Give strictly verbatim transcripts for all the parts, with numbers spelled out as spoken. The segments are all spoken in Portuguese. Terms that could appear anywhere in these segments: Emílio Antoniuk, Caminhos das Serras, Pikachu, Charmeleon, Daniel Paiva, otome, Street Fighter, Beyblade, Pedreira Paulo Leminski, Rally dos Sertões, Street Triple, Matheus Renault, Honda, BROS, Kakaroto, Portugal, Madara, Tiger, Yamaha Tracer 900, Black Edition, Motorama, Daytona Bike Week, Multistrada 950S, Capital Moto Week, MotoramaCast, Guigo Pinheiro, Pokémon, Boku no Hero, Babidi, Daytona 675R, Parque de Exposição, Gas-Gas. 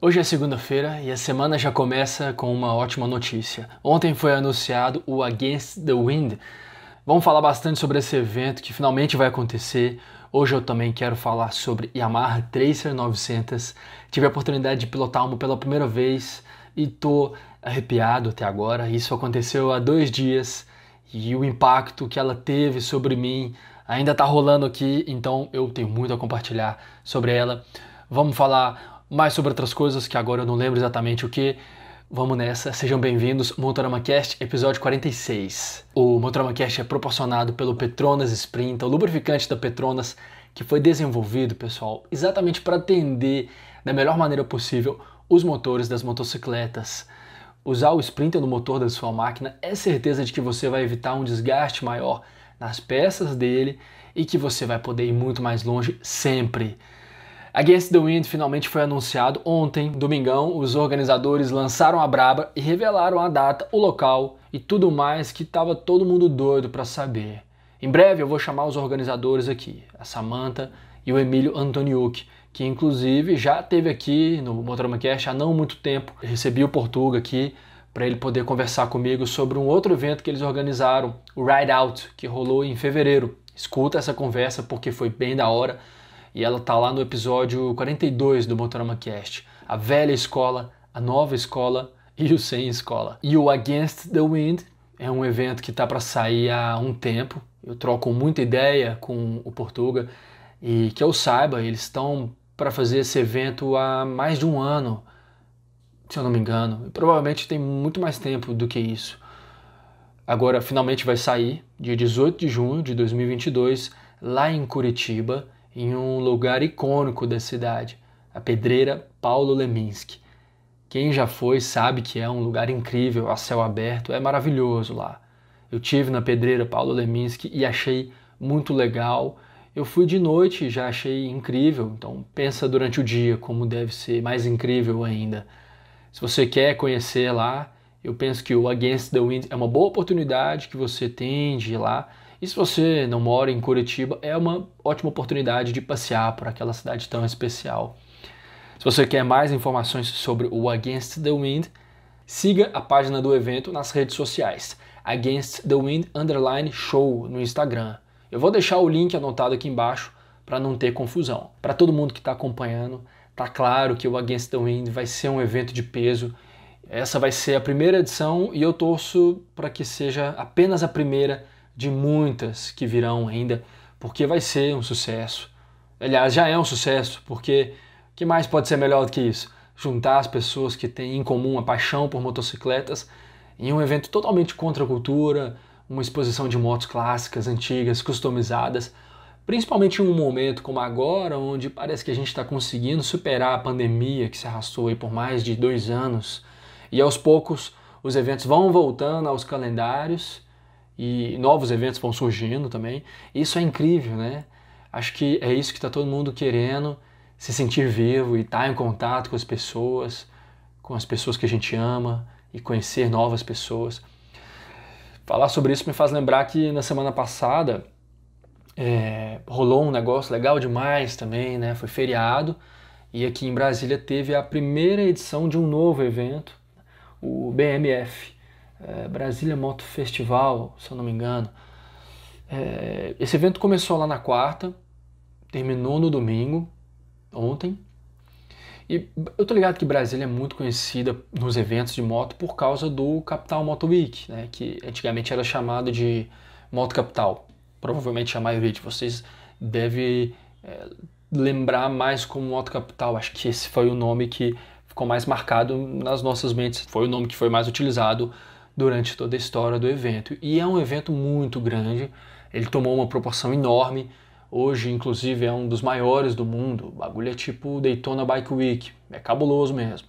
Hoje é segunda-feira e a semana já começa com uma ótima notícia. Ontem foi anunciado o Against the Wind. Vamos falar bastante sobre esse evento que finalmente vai acontecer. Hoje eu também quero falar sobre Yamaha Tracer novecentos. Tive a oportunidade de pilotar uma pela primeira vez e tô arrepiado até agora. Isso aconteceu há dois dias e o impacto que ela teve sobre mim ainda tá rolando aqui, então eu tenho muito a compartilhar sobre ela. Vamos falar mais sobre outras coisas que agora eu não lembro exatamente o que. Vamos nessa, sejam bem-vindos, MotoramaCast, episódio quarenta e seis. O MotoramaCast é proporcionado pelo Petronas Sprint, o lubrificante da Petronas, que foi desenvolvido, pessoal, exatamente para atender da melhor maneira possível os motores das motocicletas. Usar o Sprinter no motor da sua máquina é certeza de que você vai evitar um desgaste maior nas peças dele e que você vai poder ir muito mais longe sempre. Against the Wind finalmente foi anunciado ontem, domingão. Os organizadores lançaram a braba e revelaram a data, o local e tudo mais que estava todo mundo doido para saber. Em breve eu vou chamar os organizadores aqui, a Samantha e o Emílio Antoniuk, que inclusive já esteve aqui no MotoramaCast há não muito tempo. Eu recebi o Portuga aqui para ele poder conversar comigo sobre um outro evento que eles organizaram, o Ride Out, que rolou em fevereiro. Escuta essa conversa porque foi bem da hora. E ela tá lá no episódio quarenta e dois do MotoramaCast. A velha escola, a nova escola e o sem escola. E o Against the Wind é um evento que tá para sair há um tempo. Eu troco muita ideia com o Portuga. E que eu saiba, eles estão para fazer esse evento há mais de um ano, se eu não me engano. E provavelmente tem muito mais tempo do que isso. Agora, finalmente vai sair, dia dezoito de junho de dois mil e vinte e dois, lá em Curitiba, em um lugar icônico da cidade, a Pedreira Paulo Leminski. Quem já foi sabe que é um lugar incrível, a céu aberto, é maravilhoso lá. Eu tive na Pedreira Paulo Leminski e achei muito legal. Eu fui de noite e já achei incrível, então pensa durante o dia como deve ser mais incrível ainda. Se você quer conhecer lá, eu penso que o Against the Wind é uma boa oportunidade que você tem de ir lá. E se você não mora em Curitiba, é uma ótima oportunidade de passear por aquela cidade tão especial. Se você quer mais informações sobre o Against the Wind, siga a página do evento nas redes sociais, Against the Wind underline show no Instagram. Eu vou deixar o link anotado aqui embaixo para não ter confusão. Para todo mundo que está acompanhando, tá claro que o Against the Wind vai ser um evento de peso. Essa vai ser a primeira edição e eu torço para que seja apenas a primeira de muitas que virão ainda, porque vai ser um sucesso. Aliás, já é um sucesso, porque o que mais pode ser melhor do que isso? Juntar as pessoas que têm em comum a paixão por motocicletas em um evento totalmente contra a cultura, uma exposição de motos clássicas, antigas, customizadas, principalmente em um momento como agora, onde parece que a gente está conseguindo superar a pandemia que se arrastou aí por mais de dois anos. E aos poucos os eventos vão voltando aos calendários, e novos eventos vão surgindo também. Isso é incrível, né? Acho que é isso que está todo mundo querendo, se sentir vivo e estar em contato com as pessoas, com as pessoas que a gente ama e conhecer novas pessoas. Falar sobre isso me faz lembrar que na semana passada é, rolou um negócio legal demais também, né? Foi feriado e aqui em Brasília teve a primeira edição de um novo evento, o B M F. É, Brasília Moto Festival, se eu não me engano. É, esse evento começou lá na quarta, terminou no domingo, ontem. E eu tô ligado que Brasília é muito conhecida nos eventos de moto por causa do Capital Moto Week, né, que antigamente era chamado de Moto Capital. Provavelmente a maioria de vocês deve é, lembrar mais como Moto Capital. Acho que esse foi o nome que ficou mais marcado nas nossas mentes. Foi o nome que foi mais utilizado durante toda a história do evento. E é um evento muito grande, ele tomou uma proporção enorme, hoje inclusive é um dos maiores do mundo, o bagulho é tipo Daytona Bike Week, é cabuloso mesmo.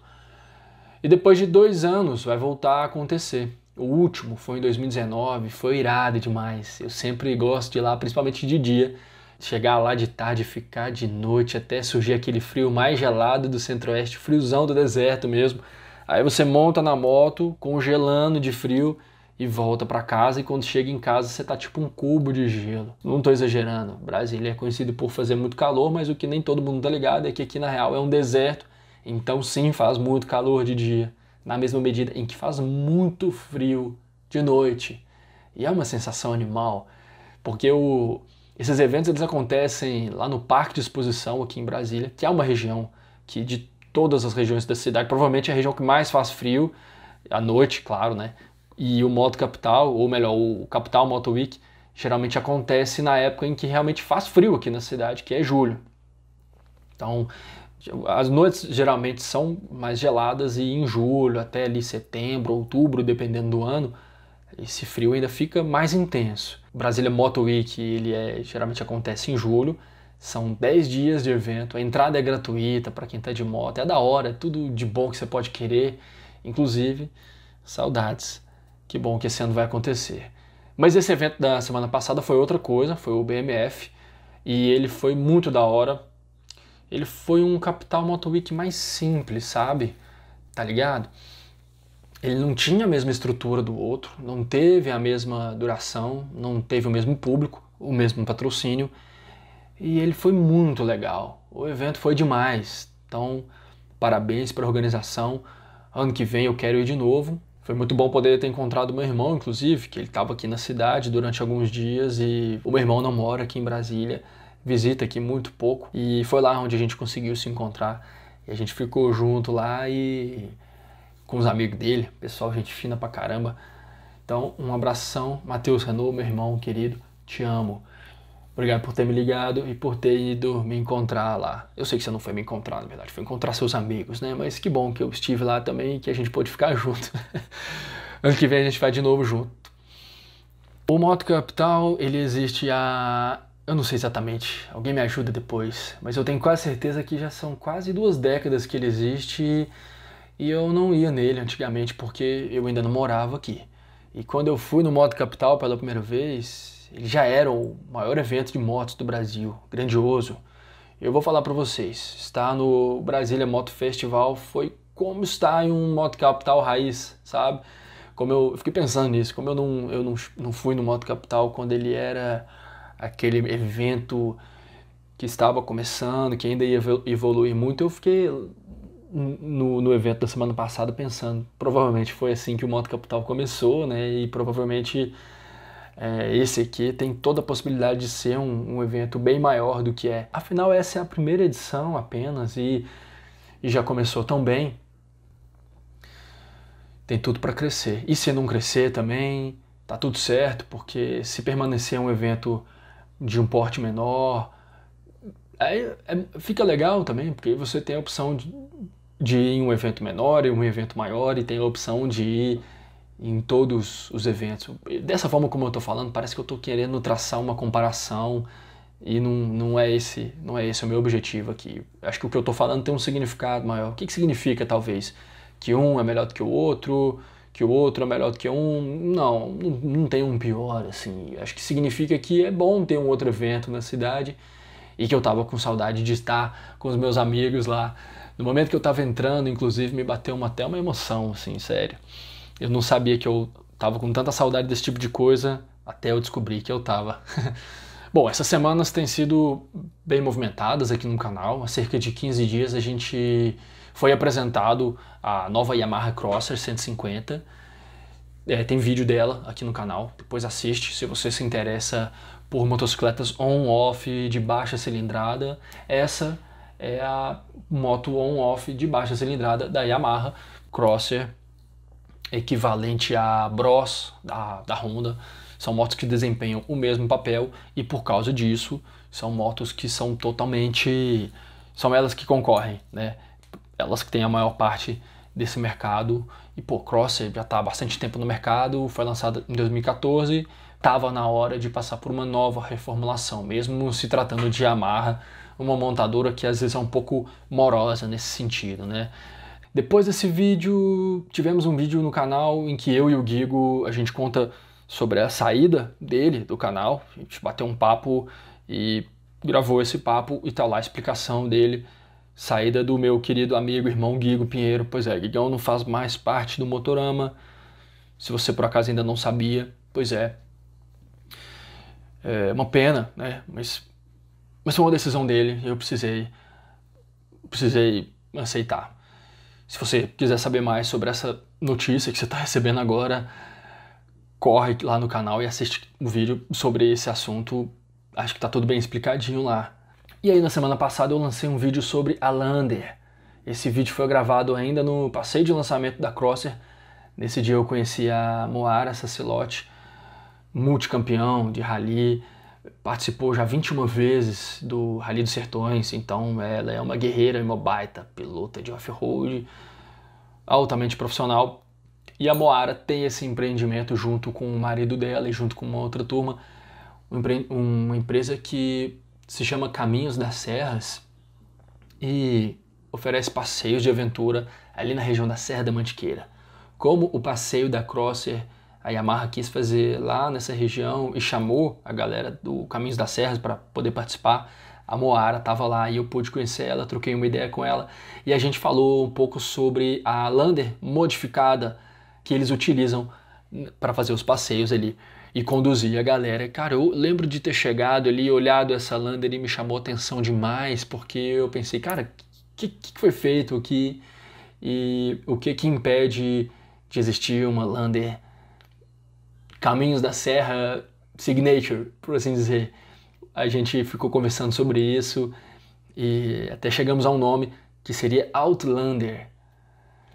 E depois de dois anos vai voltar a acontecer, o último foi em dois mil e dezenove, foi irado demais, eu sempre gosto de ir lá, principalmente de dia, chegar lá de tarde, ficar de noite, até surgir aquele frio mais gelado do centro-oeste, friozão do deserto mesmo. Aí você monta na moto, congelando de frio e volta para casa. E quando chega em casa, você tá tipo um cubo de gelo. Não tô exagerando. Brasília é conhecido por fazer muito calor, mas o que nem todo mundo tá ligado é que aqui na real é um deserto Então sim, faz muito calor de dia, na mesma medida em que faz muito frio de noite. E é uma sensação animal, porque o, esses eventos eles acontecem lá no Parque de Exposição, aqui em Brasília, que é uma região que de todas as regiões da cidade, provavelmente é a região que mais faz frio, à noite, claro, né? E o Moto Capital, ou melhor, o Capital Moto Week, geralmente acontece na época em que realmente faz frio aqui na cidade, que é julho. Então, as noites geralmente são mais geladas e em julho, até ali setembro, outubro, dependendo do ano, esse frio ainda fica mais intenso. O Brasília Moto Week, ele é, geralmente acontece em julho, são dez dias de evento, a entrada é gratuita para quem está de moto, é da hora, é tudo de bom que você pode querer, inclusive, saudades. Que bom que esse ano vai acontecer. Mas esse evento da semana passada foi outra coisa, foi o B M F, e ele foi muito da hora. Ele foi um Capital Moto Week mais simples, sabe? Tá ligado? Ele não tinha a mesma estrutura do outro, não teve a mesma duração, não teve o mesmo público, o mesmo patrocínio, e ele foi muito legal. O evento foi demais, então parabéns para a organização. Ano que vem eu quero ir de novo. Foi muito bom poder ter encontrado meu irmão, inclusive, que ele estava aqui na cidade durante alguns dias e o meu irmão não mora aqui em Brasília, visita aqui muito pouco. E foi lá onde a gente conseguiu se encontrar e a gente ficou junto lá e com os amigos dele, pessoal, gente fina pra caramba. Então, um abração, Matheus Renault, meu irmão querido, te amo. Obrigado por ter me ligado e por ter ido me encontrar lá. Eu sei que você não foi me encontrar, na verdade, foi encontrar seus amigos, né? Mas que bom que eu estive lá também e que a gente pôde ficar junto. Ano que vem a gente vai de novo junto. O Moto Capital, ele existe há... eu não sei exatamente, alguém me ajuda depois, mas eu tenho quase certeza que já são quase duas décadas que ele existe e eu não ia nele antigamente porque eu ainda não morava aqui. E quando eu fui no Moto Capital pela primeira vez... ele já era o maior evento de motos do Brasil, grandioso. Eu vou falar para vocês, estar no Brasília Moto Festival foi como estar em um Moto Capital raiz, sabe? Como eu, eu fiquei pensando nisso, como eu, não, eu não, não fui no Moto Capital quando ele era aquele evento que estava começando, que ainda ia evoluir muito, eu fiquei no, no evento da semana passada pensando, provavelmente foi assim que o Moto Capital começou, né? E provavelmente... É, esse aqui tem toda a possibilidade de ser um, um evento bem maior do que é. Afinal, essa é a primeira edição apenas e, e já começou tão bem. Tem tudo para crescer. E se não crescer também, tá tudo certo, porque se permanecer um evento de um porte menor, é, é, fica legal também, porque você tem a opção de, de ir em um evento menor e um evento maior, e tem a opção de ir em todos os eventos. Dessa forma como eu tô falando, parece que eu tô querendo traçar uma comparação e não, não, é, esse, não é esse o meu objetivo aqui. Acho que o que eu tô falando tem um significado maior. O que, que significa, talvez? Que um é melhor do que o outro, que o outro é melhor do que um... Não, não, não tem um pior, assim. Acho que significa que é bom ter um outro evento na cidade e que eu tava com saudade de estar com os meus amigos lá. No momento que eu tava entrando, inclusive, me bateu uma, até uma emoção, assim, sério. Eu não sabia que eu tava com tanta saudade desse tipo de coisa, até eu descobrir que eu tava. Bom, essas semanas têm sido bem movimentadas aqui no canal. Há cerca de quinze dias a gente foi apresentado a nova Yamaha Crosser cento e cinquenta. É, tem vídeo dela aqui no canal, depois assiste se você se interessa por motocicletas on-off de baixa cilindrada. Essa é a moto on-off de baixa cilindrada da Yamaha Crosser, equivalente à Bros da, da Honda. São motos que desempenham o mesmo papel e por causa disso são motos que são totalmente... são elas que concorrem, né? Elas que têm a maior parte desse mercado. E pô, Crosser já está há bastante tempo no mercado, foi lançada em dois mil e quatorze, estava na hora de passar por uma nova reformulação, mesmo se tratando de Yamaha, uma montadora que às vezes é um pouco morosa nesse sentido, né? Depois desse vídeo, tivemos um vídeo no canal em que eu e o Guigo, a gente conta sobre a saída dele do canal, a gente bateu um papo e gravou esse papo e tá lá a explicação dele, saída do meu querido amigo, irmão Guigo Pinheiro. Pois é, Guigão não faz mais parte do Motorama, se você por acaso ainda não sabia, pois é, é uma pena, né, mas, mas foi uma decisão dele, eu precisei, precisei... aceitar. Se você quiser saber mais sobre essa notícia que você está recebendo agora, corre lá no canal e assiste o vídeo sobre esse assunto. Acho que está tudo bem explicadinho lá. E aí na semana passada eu lancei um vídeo sobre a Lander. Esse vídeo foi gravado ainda no passeio de lançamento da Crosser. Nesse dia eu conheci a Moara Sacilote, multicampeão de rally, participou já vinte e uma vezes do Rally dos Sertões, então ela é uma guerreira e uma baita pilota de off-road, altamente profissional. E a Moara tem esse empreendimento junto com o marido dela e junto com uma outra turma, uma empresa que se chama Caminhos das Serras e oferece passeios de aventura ali na região da Serra da Mantiqueira, como o passeio da Crosser. A Yamaha quis fazer lá nessa região e chamou a galera do Caminhos das Serras para poder participar. A Moara estava lá e eu pude conhecer ela, troquei uma ideia com ela. E a gente falou um pouco sobre a Lander modificada que eles utilizam para fazer os passeios ali e conduzir a galera. Cara, eu lembro de ter chegado ali, olhado essa Lander e me chamou a atenção demais, porque eu pensei, cara, o que, que foi feito aqui e o que, que impede de existir uma Lander Caminhos da Serra Signature, por assim dizer. A gente ficou conversando sobre isso e até chegamos a um nome que seria Outlander.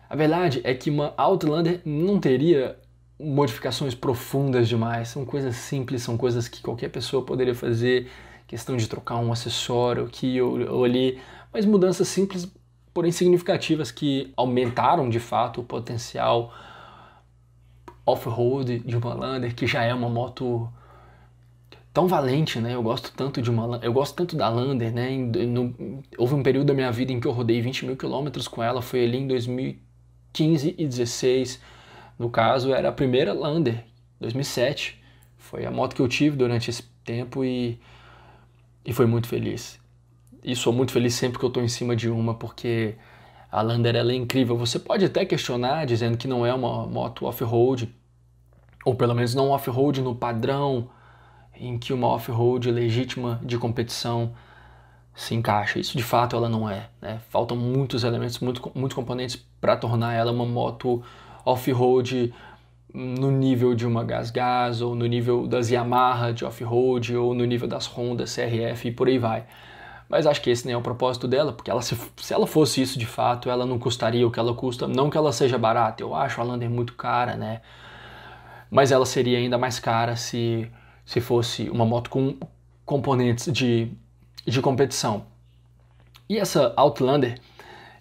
A verdade é que uma Outlander não teria modificações profundas demais, são coisas simples, são coisas que qualquer pessoa poderia fazer, questão de trocar um acessório aqui ou ali, mas mudanças simples, porém significativas, que aumentaram de fato o potencial off-road de uma Lander, que já é uma moto tão valente, né? Eu gosto tanto de uma, eu gosto tanto da Lander, né? No, houve um período da minha vida em que eu rodei vinte mil quilômetros com ela, foi ali em dois mil e quinze e dezesseis, no caso era a primeira Lander, dois mil e sete, foi a moto que eu tive durante esse tempo e, e foi muito feliz. E sou muito feliz sempre que eu estou em cima de uma, porque a Lander ela é incrível. Você pode até questionar dizendo que não é uma moto off-road, ou pelo menos não off-road no padrão em que uma off-road legítima de competição se encaixa. Isso de fato ela não é, né? Faltam muitos elementos, muito, muitos componentes para tornar ela uma moto off-road no nível de uma Gas-Gas, ou no nível das Yamaha de off-road, ou no nível das Honda, C R F e por aí vai. Mas acho que esse nem é o propósito dela, porque ela, se, se ela fosse isso de fato, ela não custaria o que ela custa. Não que ela seja barata, eu acho a Lander muito cara, né? Mas ela seria ainda mais cara se, se fosse uma moto com componentes de, de competição. E essa Outlander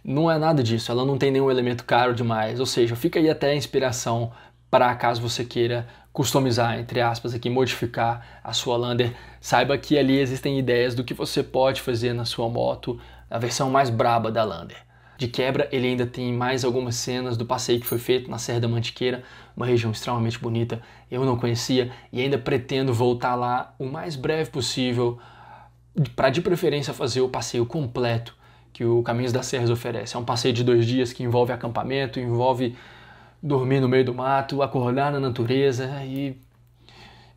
não é nada disso, ela não tem nenhum elemento caro demais. Ou seja, fica aí até a inspiração para caso você queira customizar, entre aspas, aqui, modificar a sua Lander, saiba que ali existem ideias do que você pode fazer na sua moto, a versão mais braba da Lander. De quebra, ele ainda tem mais algumas cenas do passeio que foi feito na Serra da Mantiqueira, uma região extremamente bonita, eu não conhecia, e ainda pretendo voltar lá o mais breve possível, para de preferência fazer o passeio completo que o Caminhos das Serras oferece. É um passeio de dois dias que envolve acampamento, envolve dormir no meio do mato, acordar na natureza, e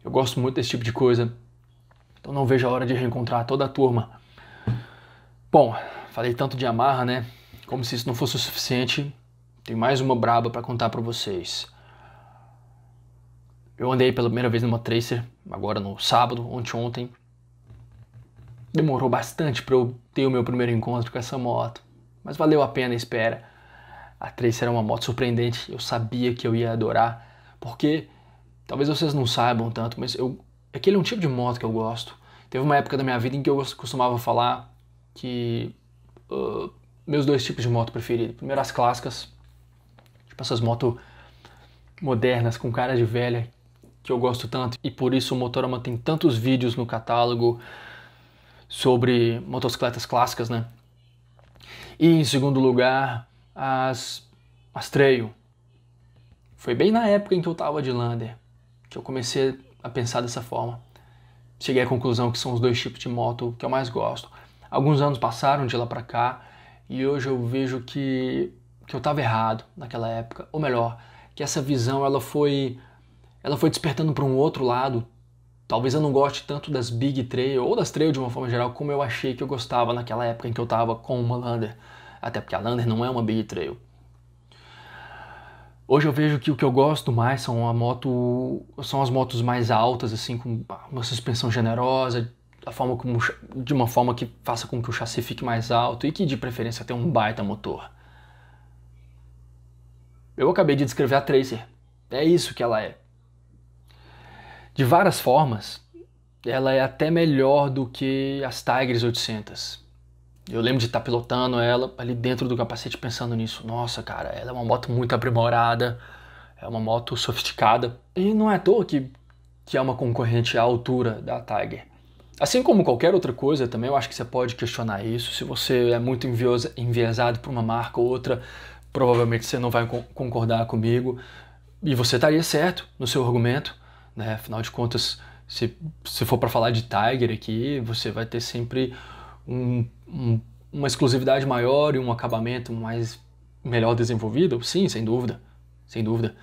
eu gosto muito desse tipo de coisa, então não vejo a hora de reencontrar toda a turma. Bom, falei tanto de Yamaha, né? Como se isso não fosse o suficiente, tem mais uma braba para contar para vocês. Eu andei pela primeira vez numa Tracer, agora no sábado, ontem ontem. Demorou bastante para eu ter o meu primeiro encontro com essa moto, mas valeu a pena a espera. A Tracer era uma moto surpreendente, eu sabia que eu ia adorar, porque, talvez vocês não saibam tanto, mas eu, aquele é um tipo de moto que eu gosto. Teve uma época da minha vida em que eu costumava falar que uh, meus dois tipos de moto preferidos. Primeiro as clássicas, tipo essas motos modernas com cara de velha, que eu gosto tanto. E por isso o Motorama tem tantos vídeos no catálogo sobre motocicletas clássicas, né? E em segundo lugar, As, as trail. Foi bem na época em que eu tava de Lander que eu comecei a pensar dessa forma. Cheguei à conclusão que são os dois tipos de moto que eu mais gosto. Alguns anos passaram de lá pra cá e hoje eu vejo que, que eu tava errado naquela época. Ou melhor, que essa visão ela foi, ela foi despertando para um outro lado. Talvez eu não goste tanto das Big Trail ou das Trail de uma forma geral como eu achei que eu gostava naquela época em que eu tava com uma Lander. até porque a Lander não é uma big trail. Hoje eu vejo que o que eu gosto mais são, a moto, são as motos mais altas, assim, com uma suspensão generosa, a forma como, de uma forma que faça com que o chassi fique mais alto e que de preferência tenha um baita motor. Eu acabei de descrever a Tracer, é isso que ela é. De várias formas, ela é até melhor do que as Tigers oitocentos. Eu lembro de estar pilotando ela ali dentro do capacete pensando nisso. Nossa, cara, ela é uma moto muito aprimorada, é uma moto sofisticada. E não é à toa que, que é uma concorrente à altura da Tiger. Assim como qualquer outra coisa também, eu acho que você pode questionar isso. Se você é muito enviesado por uma marca ou outra, provavelmente você não vai concordar comigo. E você estaria certo no seu argumento, né? Afinal de contas, se, se for para falar de Tiger aqui, você vai ter sempre um, um, uma exclusividade maior e um acabamento mais melhor desenvolvido. Sim, sem dúvida, sem dúvida.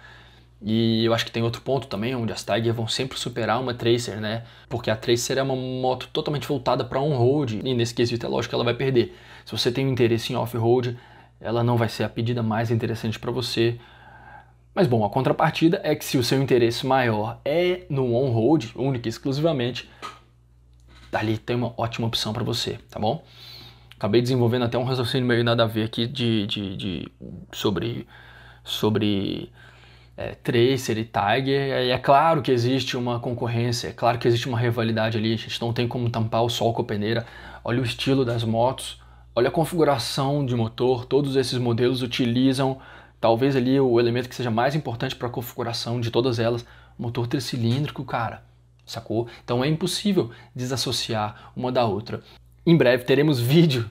E eu acho que tem outro ponto também, onde as Tiger vão sempre superar uma Tracer, né? Porque a Tracer é uma moto totalmente voltada para on-road, e nesse quesito é lógico que ela vai perder. Se você tem um interesse em off-road, ela não vai ser a pedida mais interessante para você. Mas bom, a contrapartida é que se o seu interesse maior é no on-road, única e exclusivamente, ali tem uma ótima opção para você, tá bom? Acabei desenvolvendo até um raciocínio meio nada a ver aqui de, de, de, sobre, sobre é, Tracer e Tiger. E é claro que existe uma concorrência, é claro que existe uma rivalidade ali, a gente não tem como tampar o sol com a peneira. Olha o estilo das motos, olha a configuração de motor, todos esses modelos utilizam... Talvez ali o elemento que seja mais importante para a configuração de todas elas, motor tricilíndrico, cara, sacou? Então é impossível desassociar uma da outra. Em breve teremos vídeo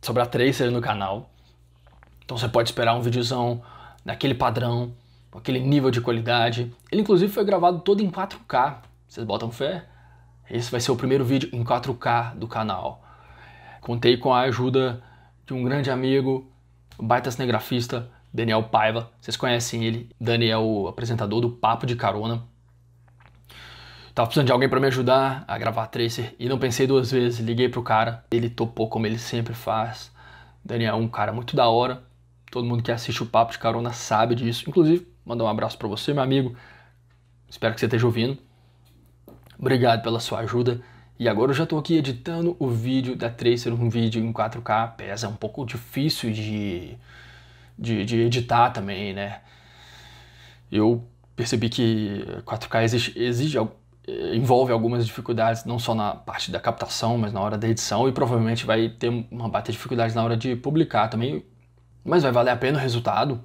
sobre a Tracer no canal, então você pode esperar um videozão daquele padrão, com aquele nível de qualidade. Ele inclusive foi gravado todo em quatro K, vocês botam fé? Esse vai ser o primeiro vídeo em quatro K do canal. Contei com a ajuda de um grande amigo, um baita cinegrafista, Daniel Paiva, vocês conhecem ele, Daniel, o apresentador do Papo de Carona. Tava precisando de alguém para me ajudar a gravar a Tracer e não pensei duas vezes, liguei pro cara, ele topou como ele sempre faz. Daniel é um cara muito da hora, todo mundo que assiste o Papo de Carona sabe disso. Inclusive, mandar um abraço para você, meu amigo, espero que você esteja ouvindo. Obrigado pela sua ajuda. E agora eu já estou aqui editando o vídeo da Tracer, um vídeo em quatro K, pesa, é um pouco difícil de... De, de editar também, né? Eu percebi que quatro K exige, exige, envolve algumas dificuldades, não só na parte da captação, mas na hora da edição, e provavelmente vai ter uma baita dificuldade na hora de publicar também, mas vai valer a pena o resultado,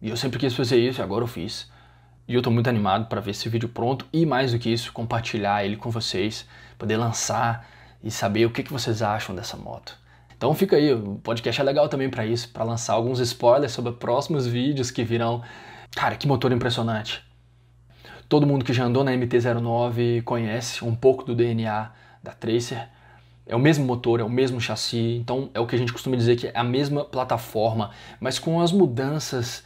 e eu sempre quis fazer isso, e agora eu fiz. E eu tô muito animado para ver esse vídeo pronto, e mais do que isso, compartilhar ele com vocês, poder lançar e saber o que, que vocês acham dessa moto. Então fica aí, o podcast é legal também para isso, para lançar alguns spoilers sobre próximos vídeos que virão. Cara, que motor impressionante. Todo mundo que já andou na M T zero nove conhece um pouco do D N A da Tracer. É o mesmo motor, é o mesmo chassi, então é o que a gente costuma dizer que é a mesma plataforma, mas com as mudanças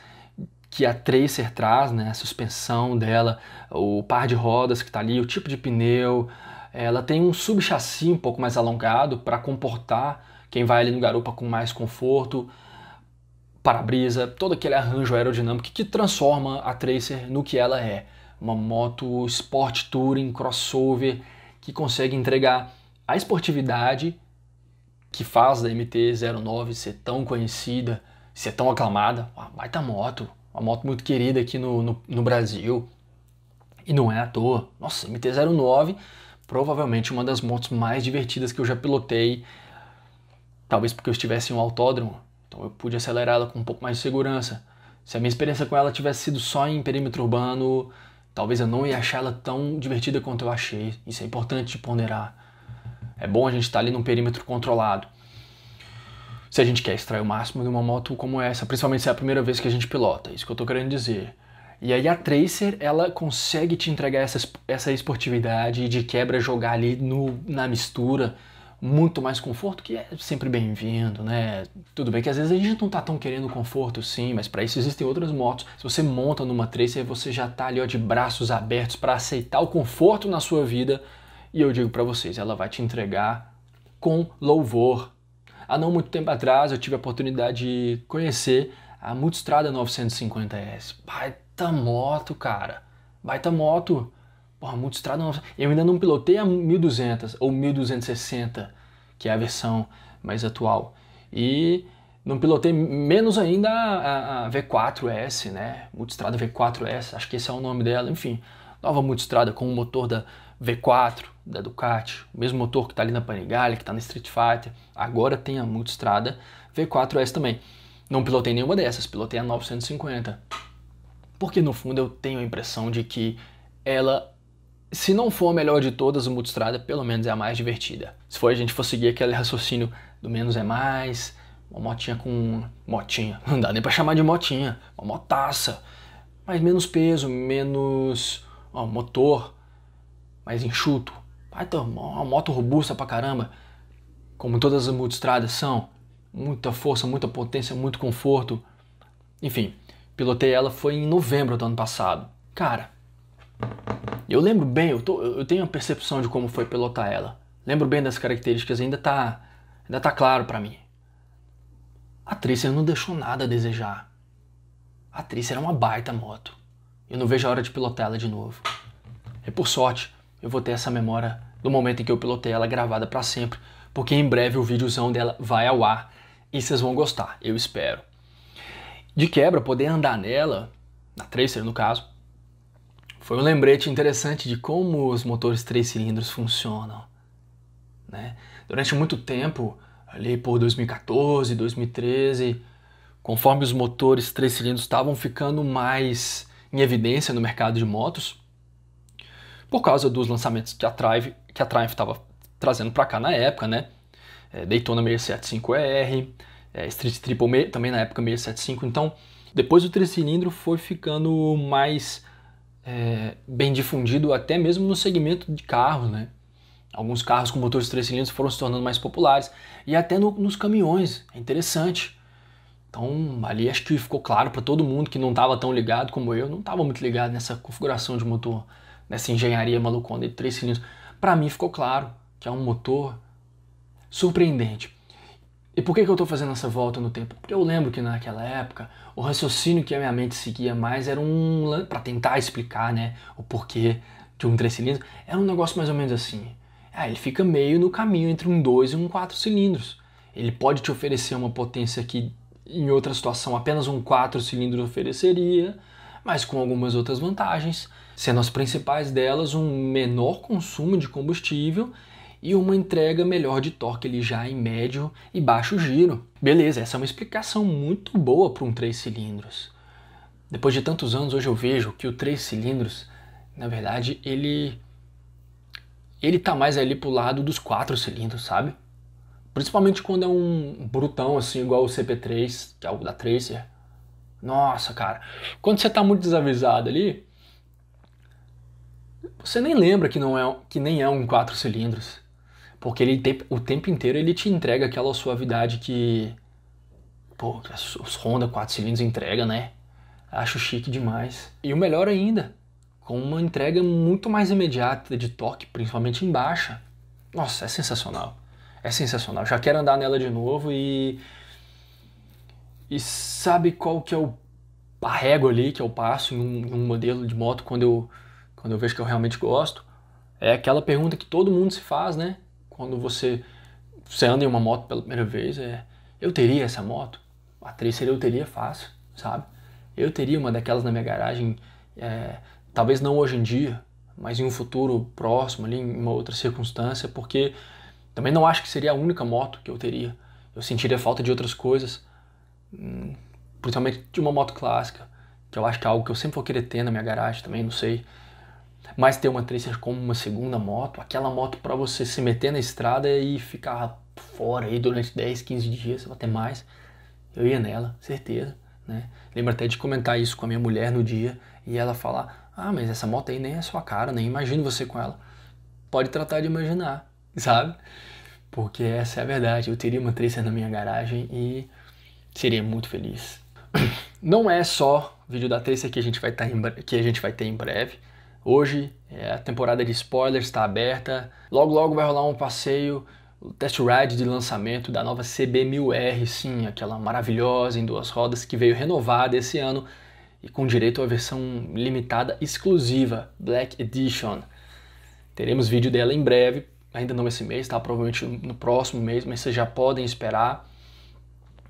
que a Tracer traz, né, a suspensão dela, o par de rodas que está ali, o tipo de pneu, ela tem um subchassi um pouco mais alongado para comportar quem vai ali no garupa com mais conforto, para-brisa, todo aquele arranjo aerodinâmico que transforma a Tracer no que ela é. Uma moto sport touring, crossover, que consegue entregar a esportividade que faz da M T zero nove ser tão conhecida, ser tão aclamada. Uma baita moto, uma moto muito querida aqui no, no, no Brasil. E não é à toa. Nossa, M T zero nove, provavelmente uma das motos mais divertidas que eu já pilotei. Talvez porque eu estivesse em um autódromo, então eu pude acelerar ela com um pouco mais de segurança. Se a minha experiência com ela tivesse sido só em perímetro urbano, talvez eu não ia achar ela tão divertida quanto eu achei. Isso é importante de ponderar. É bom a gente estar ali num perímetro controlado, se a gente quer extrair o máximo de uma moto como essa, principalmente se é a primeira vez que a gente pilota, isso que eu tô querendo dizer. E aí a Tracer, ela consegue te entregar essa, essa esportividade e de quebra jogar ali no, na mistura, muito mais conforto, que é sempre bem-vindo, né? Tudo bem que às vezes a gente não tá tão querendo conforto, sim, mas para isso existem outras motos. Se você monta numa Tracer, você já tá ali, ó, de braços abertos para aceitar o conforto na sua vida. E eu digo para vocês, ela vai te entregar com louvor. Há não muito tempo atrás eu tive a oportunidade de conhecer a Multistrada novecentos e cinquenta S. Baita moto, cara. Baita moto. Porra, Multistrada novecentos e cinquenta. Eu ainda não pilotei a mil e duzentos ou mil duzentos e sessenta, que é a versão mais atual. E não pilotei menos ainda a, a, a V quatro S, né? Multistrada V quatro S, acho que esse é o nome dela. Enfim, nova Multistrada com o motor da V quatro, da Ducati, o mesmo motor que tá ali na Panigale, que tá na Street Fighter. Agora tem a Multistrada V quatro S também. Não pilotei nenhuma dessas, pilotei a novecentos e cinquenta. Porque no fundo eu tenho a impressão de que ela, se não for a melhor de todas, a Multistrada, pelo menos é a mais divertida. Se for, a gente for seguir aquele raciocínio do menos é mais, uma motinha com... motinha, não dá nem pra chamar de motinha, uma motaça, mas menos peso, menos ó, motor, mais enxuto, uma moto robusta pra caramba, como todas as Multistradas são, muita força, muita potência, muito conforto. Enfim, pilotei ela foi em novembro do ano passado. Cara, eu lembro bem, eu, tô, eu tenho a percepção de como foi pilotar ela, lembro bem das características, ainda tá, ainda tá claro pra mim. A Tracer não deixou nada a desejar. A Tracer era uma baita moto. Eu não vejo a hora de pilotar ela de novo. E por sorte, eu vou ter essa memória do momento em que eu pilotei ela gravada para sempre, porque em breve o videozão dela vai ao ar e vocês vão gostar, eu espero. De quebra, poder andar nela, na Tracer no caso, foi um lembrete interessante de como os motores três cilindros funcionam, né? Durante muito tempo, ali por dois mil e quatorze, dois mil e treze, conforme os motores três cilindros estavam ficando mais em evidência no mercado de motos, por causa dos lançamentos que a Triumph que a Triumph estava trazendo para cá na época, né? É, Daytona seiscentos e setenta e cinco R, é, Street Triple Me, também na época seiscentos e setenta e cinco, então depois o três cilindro foi ficando mais é, bem difundido até mesmo no segmento de carros, né? Alguns carros com motores três cilindros foram se tornando mais populares, e até no, nos caminhões, é interessante. Então ali acho que ficou claro para todo mundo que não estava tão ligado como eu, não estava muito ligado nessa configuração de motor, nessa engenharia malucona de três cilindros. Para mim ficou claro que é um motor surpreendente. E por que, que eu estou fazendo essa volta no tempo? Porque eu lembro que naquela época o raciocínio que a minha mente seguia mais era um... para tentar explicar, né, o porquê de um três cilindros, era um negócio mais ou menos assim. Ah, ele fica meio no caminho entre um dois e um quatro cilindros. Ele pode te oferecer uma potência que em outra situação apenas um quatro cilindros ofereceria, mas com algumas outras vantagens, sendo as principais delas um menor consumo de combustível e uma entrega melhor de torque ele já em médio e baixo giro. Beleza, essa é uma explicação muito boa para um três cilindros. Depois de tantos anos, hoje eu vejo que o três cilindros, na verdade, ele... ele tá mais ali pro lado dos quatro cilindros, sabe? Principalmente quando é um brutão, assim, igual o C P três, que é o da Tracer. Nossa, cara, quando você tá muito desavisado ali, você nem lembra que, não é, que nem é um quatro cilindros. Porque ele tem, o tempo inteiro ele te entrega aquela suavidade que... pô, os Honda quatro cilindros entrega, né? Acho chique demais. E o melhor ainda... com uma entrega muito mais imediata de torque, principalmente em baixa. Nossa, é sensacional. É sensacional. Já quero andar nela de novo e... e sabe qual que é o arrego ali, que eu passo em um, em um modelo de moto quando eu, quando eu vejo que eu realmente gosto? É aquela pergunta que todo mundo se faz, né? Quando você, você anda em uma moto pela primeira vez, é... eu teria essa moto? A Tracer eu teria fácil, sabe? Eu teria uma daquelas na minha garagem, é... talvez não hoje em dia, mas em um futuro próximo, ali, em uma outra circunstância, porque também não acho que seria a única moto que eu teria. Eu sentiria falta de outras coisas, principalmente de uma moto clássica, que eu acho que é algo que eu sempre vou querer ter na minha garagem também, não sei. Mas ter uma Tracer como uma segunda moto, aquela moto para você se meter na estrada e ficar fora aí durante dez, quinze dias, até mais, eu ia nela, certeza, né? Lembro até de comentar isso com a minha mulher no dia e ela falar... ah, mas essa moto aí nem é sua cara, nem imagino você com ela. Pode tratar de imaginar, sabe? Porque essa é a verdade, eu teria uma Tracer na minha garagem e seria muito feliz. Não é só vídeo da Tracer que a gente vai, tá em que a gente vai ter em breve. Hoje é a temporada de spoilers está aberta. Logo, logo vai rolar um passeio o test ride de lançamento da nova C B mil R, sim, aquela maravilhosa em duas rodas que veio renovada esse ano e com direito à versão limitada exclusiva, Black Edition. Teremos vídeo dela em breve, ainda não esse mês, tá? Provavelmente no próximo mês, mas vocês já podem esperar.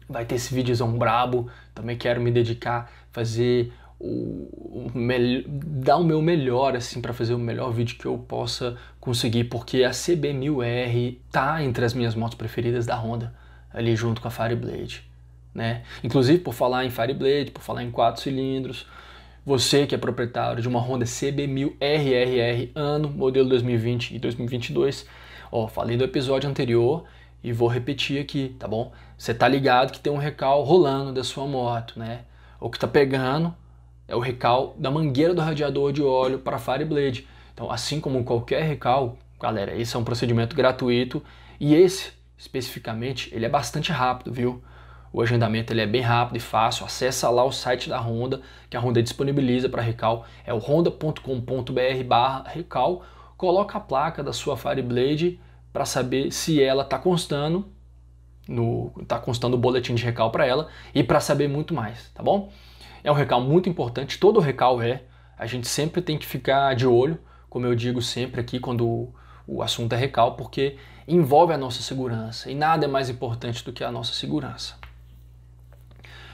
Vai ter esse videozão brabo, também quero me dedicar a fazer o, o melhor, dar o meu melhor, assim, para fazer o melhor vídeo que eu possa conseguir, porque a C B mil R tá entre as minhas motos preferidas da Honda, ali junto com a Fireblade, né? Inclusive, por falar em Fireblade, por falar em quatro cilindros, você que é proprietário de uma Honda C B mil R R R ano, modelo dois mil e vinte e dois mil e vinte e dois, ó, falei do episódio anterior e vou repetir aqui, tá bom? Você tá ligado que tem um recal rolando da sua moto, né? O que tá pegando é o recal da mangueira do radiador de óleo para a Fireblade. Então, assim como qualquer recal, galera, esse é um procedimento gratuito e esse, especificamente, ele é bastante rápido, viu? O agendamento ele é bem rápido e fácil, acessa lá o site da Honda, que a Honda disponibiliza para recal, é o honda ponto com ponto br barra recal, coloca a placa da sua Fireblade para saber se ela está constando, está constando o boletim de recal para ela e para saber muito mais, tá bom? É um recal muito importante, todo recal é, a gente sempre tem que ficar de olho, como eu digo sempre aqui quando o assunto é recal, porque envolve a nossa segurança e nada é mais importante do que a nossa segurança.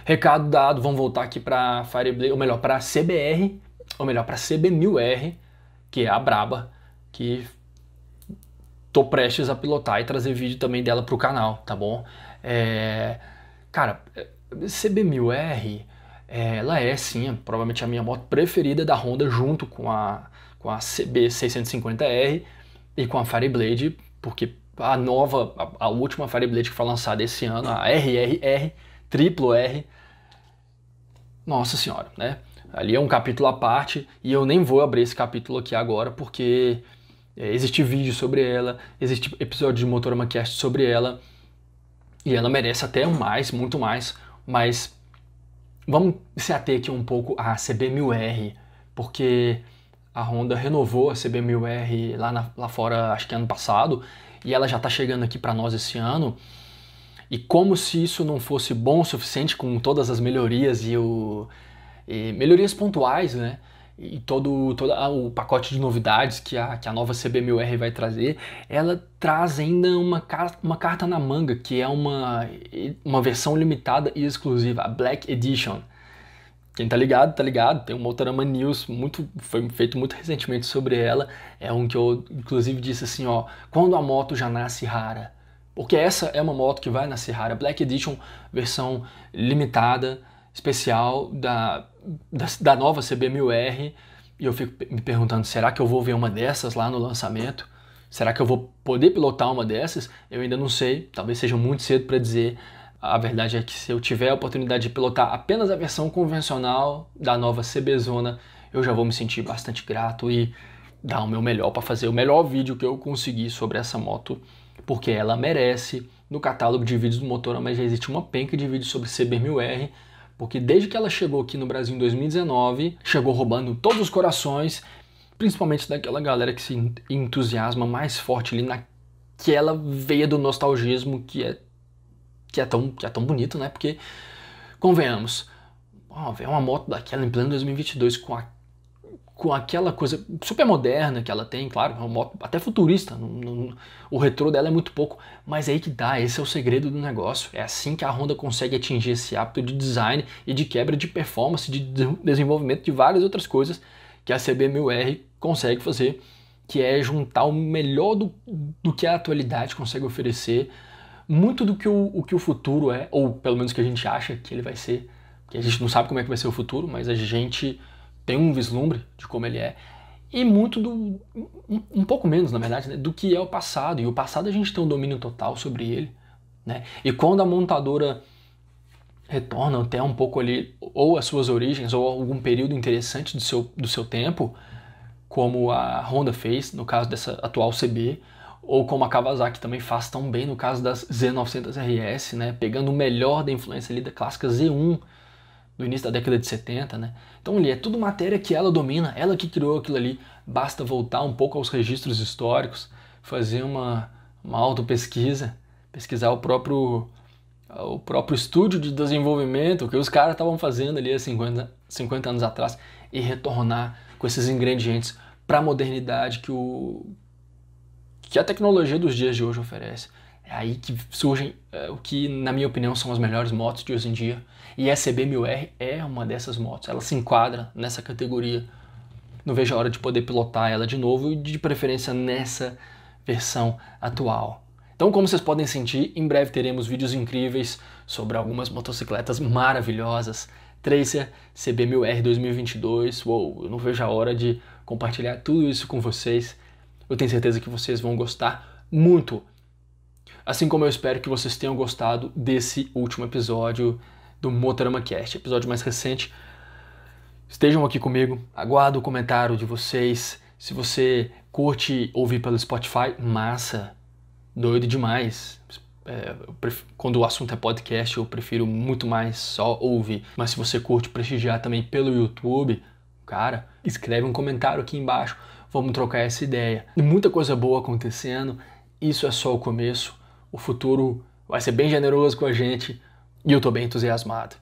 Recado dado, vamos voltar aqui para Fireblade, ou melhor, para C B R, ou melhor, para C B mil R, que é a braba, que tô prestes a pilotar e trazer vídeo também dela pro canal, tá bom? É, cara, C B mil R, é, ela é sim, provavelmente a minha moto preferida da Honda junto com a, com a C B seiscentos e cinquenta R e com a Fireblade, porque a nova, a, a última Fireblade que foi lançada esse ano, a R R R, triplo R, nossa senhora, né? Ali é um capítulo à parte e eu nem vou abrir esse capítulo aqui agora porque é, existe vídeo sobre ela, existe episódio de MotoramaCast sobre ela e ela merece até mais, muito mais, mas vamos se ater aqui um pouco à C B mil R, porque a Honda renovou a C B mil R lá, na, lá fora, acho que ano passado, e ela já está chegando aqui para nós esse ano. E como se isso não fosse bom o suficiente com todas as melhorias e, o, e melhorias pontuais, né? E todo, todo o pacote de novidades que a, que a nova C B mil R vai trazer, ela traz ainda uma, uma carta na manga, que é uma, uma versão limitada e exclusiva, a Black Edition. Quem tá ligado, tá ligado, tem um Motorama News, muito, foi feito muito recentemente sobre ela, é um que eu inclusive disse assim, ó, quando a moto já nasce rara. Porque essa é uma moto que vai nascer rara, Black Edition, versão limitada, especial da, da, da nova C B mil R. E eu fico me perguntando, será que eu vou ver uma dessas lá no lançamento? Será que eu vou poder pilotar uma dessas? Eu ainda não sei, talvez seja muito cedo para dizer. A verdade é que se eu tiver a oportunidade de pilotar apenas a versão convencional da nova C B Zona, eu já vou me sentir bastante grato e dar o meu melhor para fazer o melhor vídeo que eu conseguir sobre essa moto, porque ela merece. No catálogo de vídeos do Motorama já existe uma penca de vídeos sobre C B mil R, porque desde que ela chegou aqui no Brasil em dois mil e dezenove, chegou roubando todos os corações, principalmente daquela galera que se entusiasma mais forte ali naquela veia do nostalgismo que é, que é, tão, que é tão bonito, né? Porque, convenhamos, ó, ver uma moto daquela em pleno dois mil e vinte e dois com a com aquela coisa super moderna que ela tem, claro, uma moto até futurista, não, não, o retrô dela é muito pouco, mas é aí que dá, esse é o segredo do negócio, é assim que a Honda consegue atingir esse hábito de design e de quebra de performance, de desenvolvimento de várias outras coisas que a C B mil R consegue fazer, que é juntar o melhor do, do que a atualidade consegue oferecer, muito do que o, o que o futuro é, ou pelo menos que a gente acha que ele vai ser, porque a gente não sabe como é que vai ser o futuro, mas a gente tem um vislumbre de como ele é, e muito do, um, um pouco menos, na verdade, né, do que é o passado, e o passado a gente tem um domínio total sobre ele, né, e quando a montadora retorna até um pouco ali, ou as suas origens, ou algum período interessante do seu, do seu tempo, como a Honda fez, no caso dessa atual C B, ou como a Kawasaki também faz tão bem, no caso das Z novecentos R S, né, pegando o melhor da influência ali da clássica Z um, do início da década de setenta, né? Então ali é tudo matéria que ela domina, ela que criou aquilo ali, basta voltar um pouco aos registros históricos, fazer uma, uma autopesquisa, pesquisar o próprio, o próprio estúdio de desenvolvimento, o que os caras estavam fazendo ali há cinquenta, cinquenta anos atrás, e retornar com esses ingredientes para a modernidade que, o, que a tecnologia dos dias de hoje oferece. É aí que surgem é, o que, na minha opinião, são as melhores motos de hoje em dia. E a C B mil R é uma dessas motos. Ela se enquadra nessa categoria. Não vejo a hora de poder pilotar ela de novo, e de preferência nessa versão atual. Então, como vocês podem sentir, em breve teremos vídeos incríveis sobre algumas motocicletas maravilhosas. Tracer, C B mil R dois mil e vinte e dois. Uou, eu não vejo a hora de compartilhar tudo isso com vocês. Eu tenho certeza que vocês vão gostar muito. Assim como eu espero que vocês tenham gostado desse último episódio do MotoramaCast, episódio mais recente. Estejam aqui comigo, aguardo o comentário de vocês. Se você curte ouvir pelo Spotify, massa, doido demais. É, prefiro, quando o assunto é podcast, eu prefiro muito mais só ouvir. Mas se você curte prestigiar também pelo YouTube, cara, escreve um comentário aqui embaixo. Vamos trocar essa ideia. Tem muita coisa boa acontecendo, isso é só o começo. O futuro vai ser bem generoso com a gente e eu tô bem entusiasmado.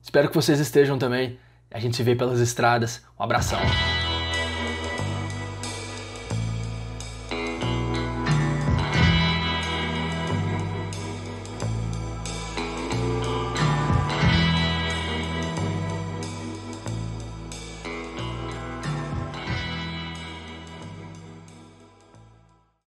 Espero que vocês estejam também. A gente se vê pelas estradas. Um abração.